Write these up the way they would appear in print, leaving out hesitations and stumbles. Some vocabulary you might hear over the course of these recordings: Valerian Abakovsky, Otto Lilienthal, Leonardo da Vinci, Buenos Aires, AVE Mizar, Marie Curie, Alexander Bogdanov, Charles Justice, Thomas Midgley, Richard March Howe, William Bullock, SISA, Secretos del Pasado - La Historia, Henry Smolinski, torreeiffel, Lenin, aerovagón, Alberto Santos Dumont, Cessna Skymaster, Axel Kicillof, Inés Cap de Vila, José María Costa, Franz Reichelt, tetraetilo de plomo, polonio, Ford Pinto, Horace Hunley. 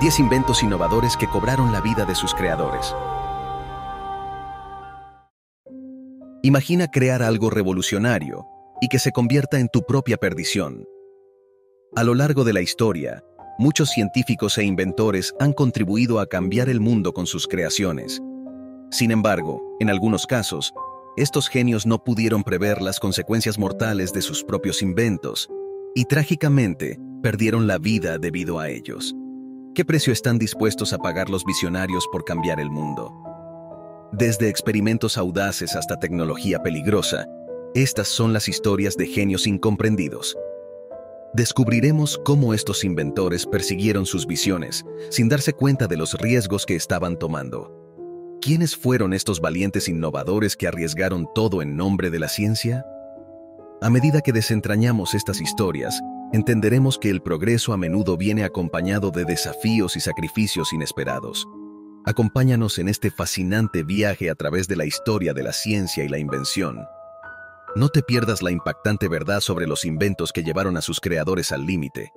10 inventos innovadores que cobraron la vida de sus creadores. Imagina crear algo revolucionario y que se convierta en tu propia perdición. A lo largo de la historia, muchos científicos e inventores han contribuido a cambiar el mundo con sus creaciones. Sin embargo, en algunos casos, estos genios no pudieron prever las consecuencias mortales de sus propios inventos y, trágicamente, perdieron la vida debido a ellos. ¿Qué precio están dispuestos a pagar los visionarios por cambiar el mundo? Desde experimentos audaces hasta tecnología peligrosa, estas son las historias de genios incomprendidos. Descubriremos cómo estos inventores persiguieron sus visiones sin darse cuenta de los riesgos que estaban tomando. ¿Quiénes fueron estos valientes innovadores que arriesgaron todo en nombre de la ciencia? A medida que desentrañamos estas historias, entenderemos que el progreso a menudo viene acompañado de desafíos y sacrificios inesperados. Acompáñanos en este fascinante viaje a través de la historia de la ciencia y la invención. No te pierdas la impactante verdad sobre los inventos que llevaron a sus creadores al límite.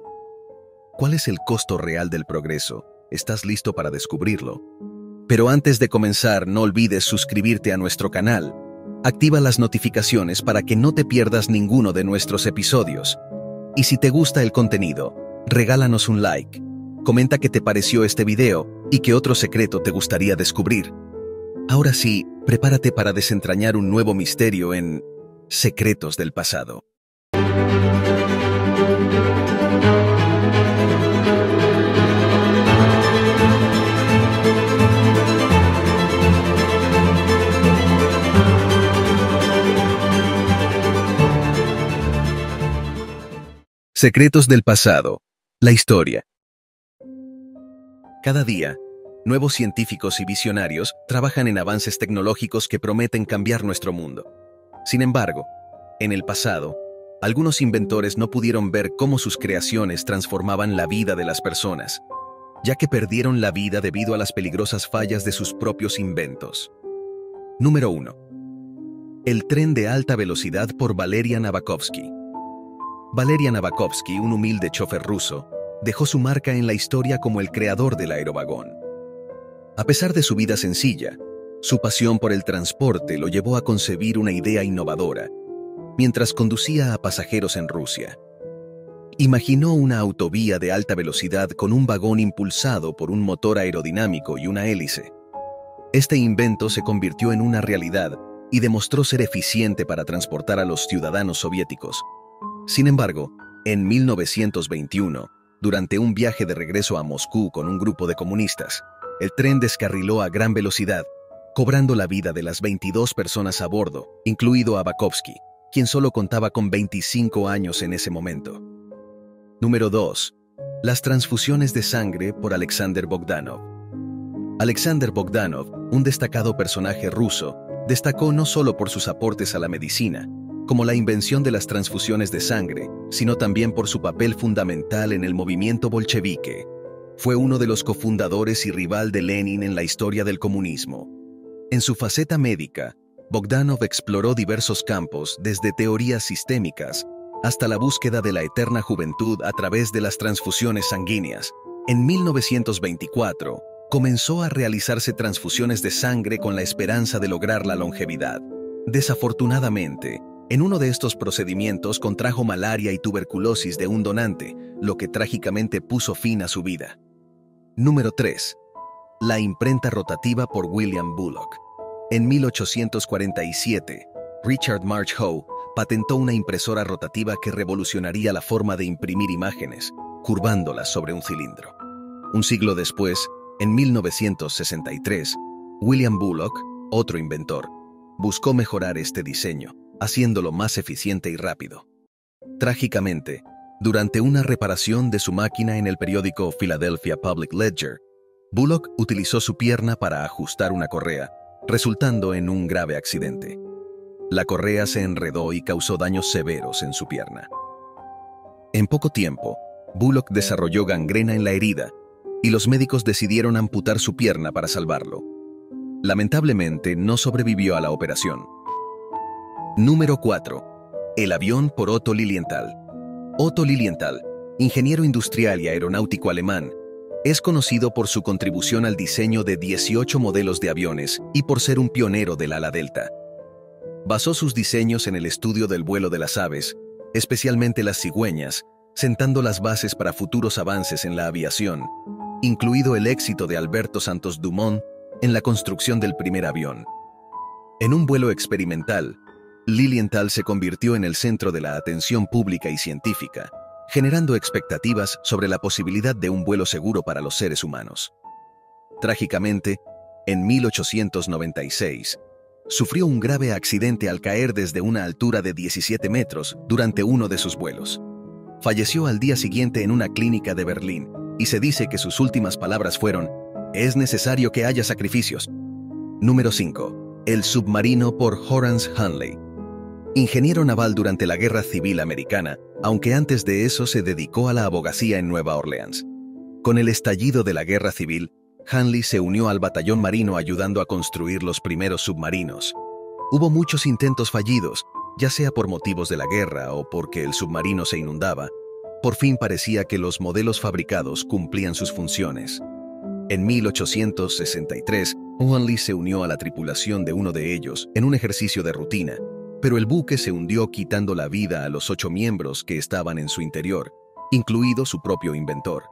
¿Cuál es el costo real del progreso? ¿Estás listo para descubrirlo? Pero antes de comenzar, no olvides suscribirte a nuestro canal. Activa las notificaciones para que no te pierdas ninguno de nuestros episodios. Y si te gusta el contenido, regálanos un like. Comenta qué te pareció este video y qué otro secreto te gustaría descubrir. Ahora sí, prepárate para desentrañar un nuevo misterio en Secretos del Pasado. Secretos del Pasado, la historia. Cada día, nuevos científicos y visionarios trabajan en avances tecnológicos que prometen cambiar nuestro mundo. Sin embargo, en el pasado, algunos inventores no pudieron ver cómo sus creaciones transformaban la vida de las personas, ya que perdieron la vida debido a las peligrosas fallas de sus propios inventos. Número 1. El tren de alta velocidad por Valerian Abakovsky. Valerian Abakovsky, un humilde chofer ruso, dejó su marca en la historia como el creador del aerovagón. A pesar de su vida sencilla, su pasión por el transporte lo llevó a concebir una idea innovadora, mientras conducía a pasajeros en Rusia. Imaginó una autovía de alta velocidad con un vagón impulsado por un motor aerodinámico y una hélice. Este invento se convirtió en una realidad y demostró ser eficiente para transportar a los ciudadanos soviéticos. Sin embargo, en 1921, durante un viaje de regreso a Moscú con un grupo de comunistas, el tren descarriló a gran velocidad, cobrando la vida de las 22 personas a bordo, incluido Abakovsky, quien solo contaba con 25 años en ese momento. Número 2. Las transfusiones de sangre por Alexander Bogdanov. Alexander Bogdanov, un destacado personaje ruso, destacó no solo por sus aportes a la medicina, como la invención de las transfusiones de sangre, sino también por su papel fundamental en el movimiento bolchevique. Fue uno de los cofundadores y rival de Lenin en la historia del comunismo. En su faceta médica, Bogdanov exploró diversos campos, desde teorías sistémicas hasta la búsqueda de la eterna juventud a través de las transfusiones sanguíneas. En 1924, comenzó a realizarse transfusiones de sangre con la esperanza de lograr la longevidad. Desafortunadamente, en uno de estos procedimientos contrajo malaria y tuberculosis de un donante, lo que trágicamente puso fin a su vida. Número 3. La imprenta rotativa por William Bullock. En 1847, Richard March Howe patentó una impresora rotativa que revolucionaría la forma de imprimir imágenes, curvándolas sobre un cilindro. Un siglo después, en 1963, William Bullock, otro inventor, buscó mejorar este diseño, haciéndolo más eficiente y rápido. Trágicamente, durante una reparación de su máquina en el periódico Philadelphia Public Ledger, Bullock utilizó su pierna para ajustar una correa, resultando en un grave accidente. La correa se enredó y causó daños severos en su pierna. En poco tiempo, Bullock desarrolló gangrena en la herida y los médicos decidieron amputar su pierna para salvarlo. Lamentablemente, no sobrevivió a la operación. Número 4. El avión por Otto Lilienthal. Otto Lilienthal, ingeniero industrial y aeronáutico alemán, Es conocido por su contribución al diseño de 18 modelos de aviones y por ser un pionero del ala delta. Basó sus diseños en el estudio del vuelo de las aves, especialmente las cigüeñas, sentando las bases para futuros avances en la aviación, incluido el éxito de Alberto Santos Dumont en la construcción del primer avión. En un vuelo experimental, Lilienthal se convirtió en el centro de la atención pública y científica, generando expectativas sobre la posibilidad de un vuelo seguro para los seres humanos. Trágicamente, en 1896, sufrió un grave accidente al caer desde una altura de 17 metros durante uno de sus vuelos. Falleció al día siguiente en una clínica de Berlín y se dice que sus últimas palabras fueron: «Es necesario que haya sacrificios». Número 5. El submarino por Horace Hunley. Ingeniero naval durante la Guerra Civil Americana, aunque antes de eso se dedicó a la abogacía en Nueva Orleans. Con el estallido de la Guerra Civil, Hunley se unió al batallón marino ayudando a construir los primeros submarinos. Hubo muchos intentos fallidos, ya sea por motivos de la guerra o porque el submarino se inundaba. Por fin parecía que los modelos fabricados cumplían sus funciones. En 1863, Hunley se unió a la tripulación de uno de ellos en un ejercicio de rutina, pero el buque se hundió quitando la vida a los 8 miembros que estaban en su interior, incluido su propio inventor.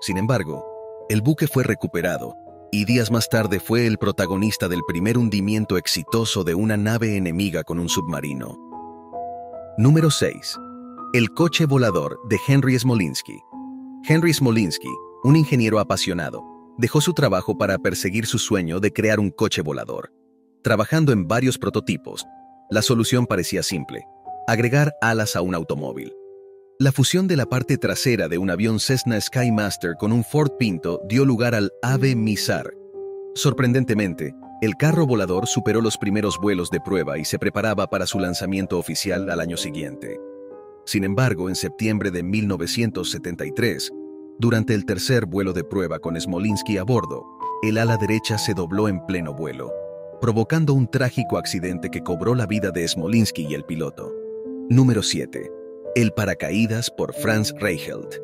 Sin embargo, el buque fue recuperado, y días más tarde fue el protagonista del primer hundimiento exitoso de una nave enemiga con un submarino. Número 6. El coche volador de Henry Smolinski. Henry Smolinski, un ingeniero apasionado, dejó su trabajo para perseguir su sueño de crear un coche volador. Trabajando en varios prototipos, la solución parecía simple: agregar alas a un automóvil. La fusión de la parte trasera de un avión Cessna Skymaster con un Ford Pinto dio lugar al AVE Mizar. Sorprendentemente, el carro volador superó los primeros vuelos de prueba y se preparaba para su lanzamiento oficial al año siguiente. Sin embargo, en septiembre de 1973, durante el tercer vuelo de prueba con Smolinski a bordo, el ala derecha se dobló en pleno vuelo, provocando un trágico accidente que cobró la vida de Smolinski y el piloto. Número 7. El paracaídas por Franz Reichelt.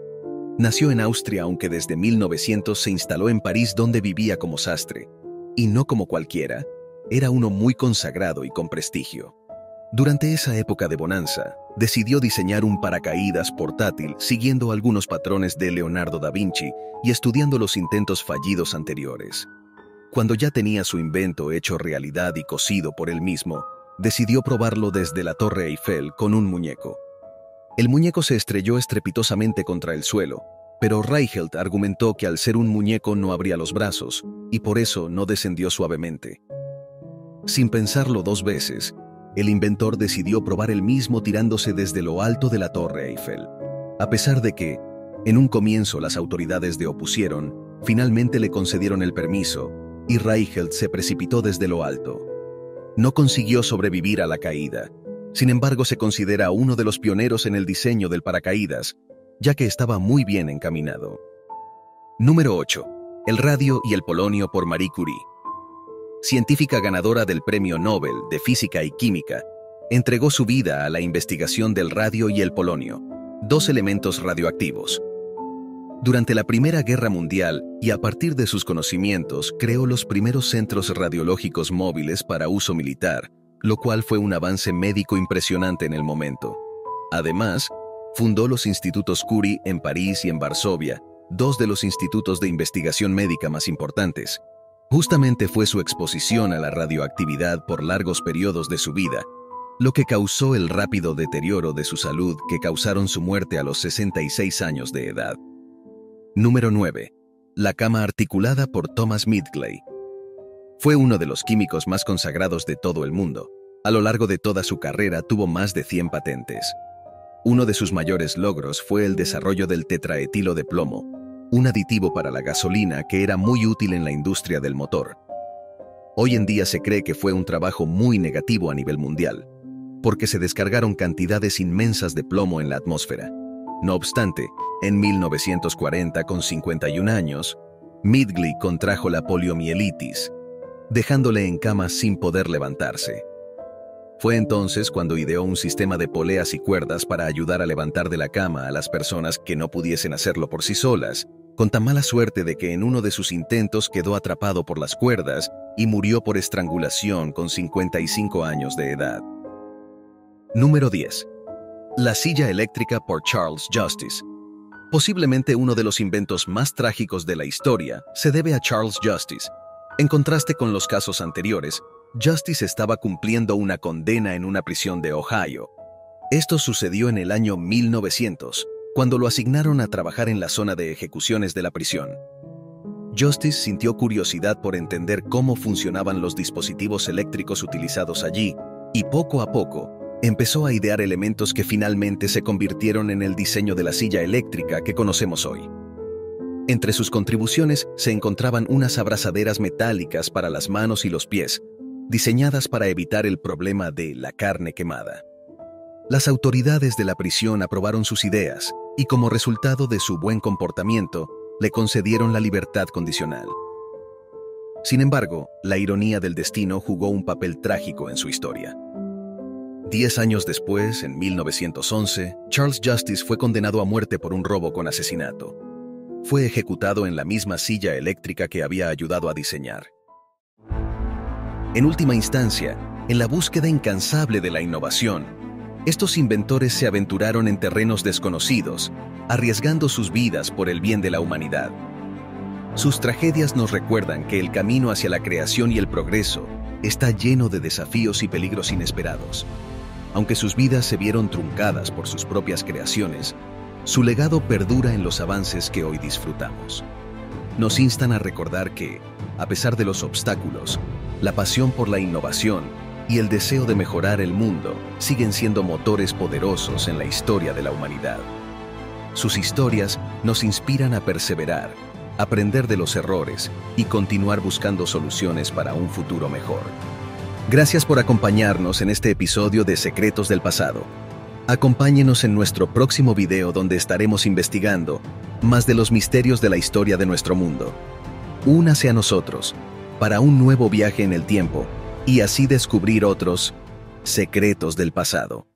Nació en Austria, aunque desde 1900 se instaló en París, donde vivía como sastre. Y no como cualquiera, era uno muy consagrado y con prestigio. Durante esa época de bonanza, decidió diseñar un paracaídas portátil siguiendo algunos patrones de Leonardo da Vinci y estudiando los intentos fallidos anteriores. Cuando ya tenía su invento hecho realidad y cosido por él mismo, decidió probarlo desde la Torre Eiffel con un muñeco. El muñeco se estrelló estrepitosamente contra el suelo, pero Reichelt argumentó que al ser un muñeco no abría los brazos y por eso no descendió suavemente. Sin pensarlo dos veces, el inventor decidió probar el mismo tirándose desde lo alto de la Torre Eiffel. A pesar de que, en un comienzo las autoridades le opusieron, finalmente le concedieron el permiso, y Reichelt se precipitó desde lo alto. No consiguió sobrevivir a la caída. Sin embargo, se considera uno de los pioneros en el diseño del paracaídas, ya que estaba muy bien encaminado. Número 8. El radio y el polonio por Marie Curie. Científica ganadora del Premio Nobel de Física y Química, entregó su vida a la investigación del radio y el polonio, dos elementos radioactivos. Durante la Primera Guerra Mundial y a partir de sus conocimientos creó los primeros centros radiológicos móviles para uso militar, lo cual fue un avance médico impresionante en el momento. Además, fundó los institutos Curie en París y en Varsovia, dos de los institutos de investigación médica más importantes. Justamente fue su exposición a la radioactividad por largos periodos de su vida, lo que causó el rápido deterioro de su salud que causaron su muerte a los 66 años de edad. Número 9. La cama articulada por Thomas Midgley. Fue uno de los químicos más consagrados de todo el mundo. A lo largo de toda su carrera tuvo más de 100 patentes. Uno de sus mayores logros fue el desarrollo del tetraetilo de plomo, un aditivo para la gasolina que era muy útil en la industria del motor. Hoy en día se cree que fue un trabajo muy negativo a nivel mundial, porque se descargaron cantidades inmensas de plomo en la atmósfera. No obstante, en 1940, con 51 años, Midgley contrajo la poliomielitis, dejándole en cama sin poder levantarse. Fue entonces cuando ideó un sistema de poleas y cuerdas para ayudar a levantar de la cama a las personas que no pudiesen hacerlo por sí solas, con tan mala suerte de que en uno de sus intentos quedó atrapado por las cuerdas y murió por estrangulación con 55 años de edad. Número 10. La silla eléctrica por Charles Justice. Posiblemente uno de los inventos más trágicos de la historia se debe a Charles Justice. En contraste con los casos anteriores, Justice estaba cumpliendo una condena en una prisión de Ohio. Esto sucedió en el año 1900, cuando lo asignaron a trabajar en la zona de ejecuciones de la prisión. Justice sintió curiosidad por entender cómo funcionaban los dispositivos eléctricos utilizados allí, y poco a poco, empezó a idear elementos que finalmente se convirtieron en el diseño de la silla eléctrica que conocemos hoy. Entre sus contribuciones se encontraban unas abrazaderas metálicas para las manos y los pies, diseñadas para evitar el problema de la carne quemada. Las autoridades de la prisión aprobaron sus ideas y, como resultado de su buen comportamiento, le concedieron la libertad condicional. Sin embargo, la ironía del destino jugó un papel trágico en su historia. 10 años después, en 1911, Charles Justice fue condenado a muerte por un robo con asesinato. Fue ejecutado en la misma silla eléctrica que había ayudado a diseñar. En última instancia, en la búsqueda incansable de la innovación, estos inventores se aventuraron en terrenos desconocidos, arriesgando sus vidas por el bien de la humanidad. Sus tragedias nos recuerdan que el camino hacia la creación y el progreso está lleno de desafíos y peligros inesperados. Aunque sus vidas se vieron truncadas por sus propias creaciones, su legado perdura en los avances que hoy disfrutamos. Nos instan a recordar que, a pesar de los obstáculos, la pasión por la innovación y el deseo de mejorar el mundo siguen siendo motores poderosos en la historia de la humanidad. Sus historias nos inspiran a perseverar, aprender de los errores y continuar buscando soluciones para un futuro mejor. Gracias por acompañarnos en este episodio de Secretos del Pasado. Acompáñenos en nuestro próximo video donde estaremos investigando más de los misterios de la historia de nuestro mundo. Únase a nosotros para un nuevo viaje en el tiempo y así descubrir otros secretos del pasado.